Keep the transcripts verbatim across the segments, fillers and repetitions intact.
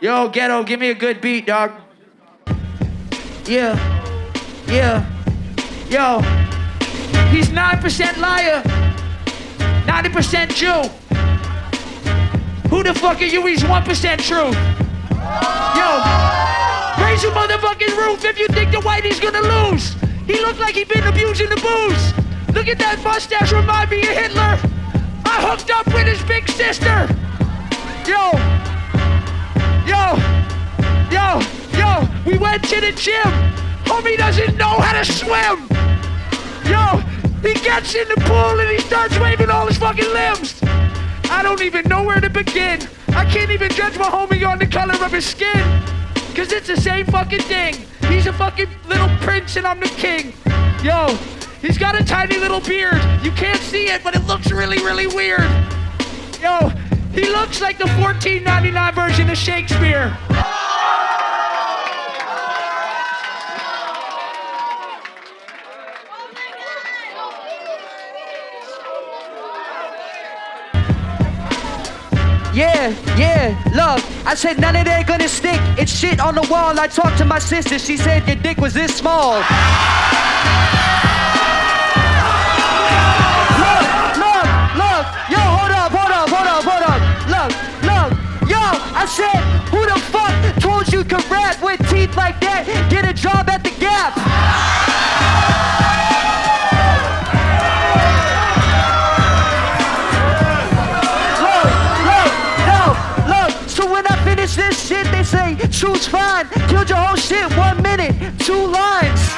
Yo, Ghetto, give me a good beat, dog. Yeah, yeah, yo. He's nine percent liar, ninety percent Jew. Who the fuck are you? He's one percent truth. Yo, raise your motherfucking roof if you think the whitey's gonna lose. He looked like he'd been abusing the booze. Look at that mustache, remind me of Hitler. I hooked up with his big sister. Yo, yo, yo, yo, we went to the gym. Homie doesn't know how to swim. Yo, he gets in the pool and he starts waving all his fucking limbs. I don't even know where to begin. I can't even judge my homie on the color of his skin. Cause it's the same fucking thing. He's a fucking little prince and I'm the king. Yo, he's got a tiny little beard. You can't see it, but it looks really, really weird. Yo, he looks like the fourteen ninety-nine version of Shakespeare. Yeah, yeah, love. I said none of that gonna stick. It's shit on the wall. I talked to my sister. She said your dick was this small. Love, love, love. Yo, hold up, hold up, hold up, hold up. Love, love. Yo, I said, who the fuck told you could rap with teeth like that? Get a job at the Gap. This shit they say, choose fine. Killed your whole shit, one minute, two lines.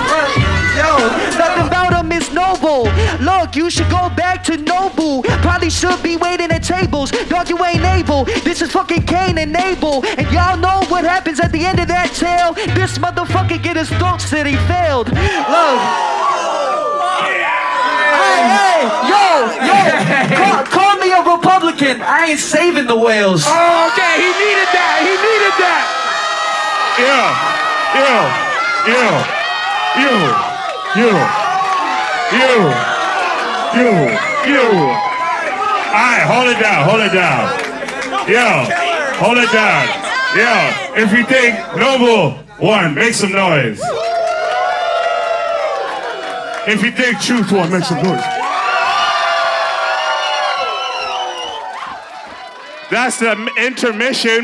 uh, yo, nothing about him is noble. Look, you should go back to Nobu. Probably should be waiting at tables. Dog, you ain't able. This is fucking Cain and Abel. And y'all know what happens at the end of that tale. This motherfucker get his throat slit, he failed. Look. Hey, yo, yo, call, call me a Republican. I ain't saving the whales. Oh, okay, he needed that, he needed that. Yeah, yeah, yeah, you, you, you, you, you. All right, hold it down, hold it down. Yo, hold it down. Yo, if you think Noble won, make some noise. If you think truth won, make some noise. That's the intermission.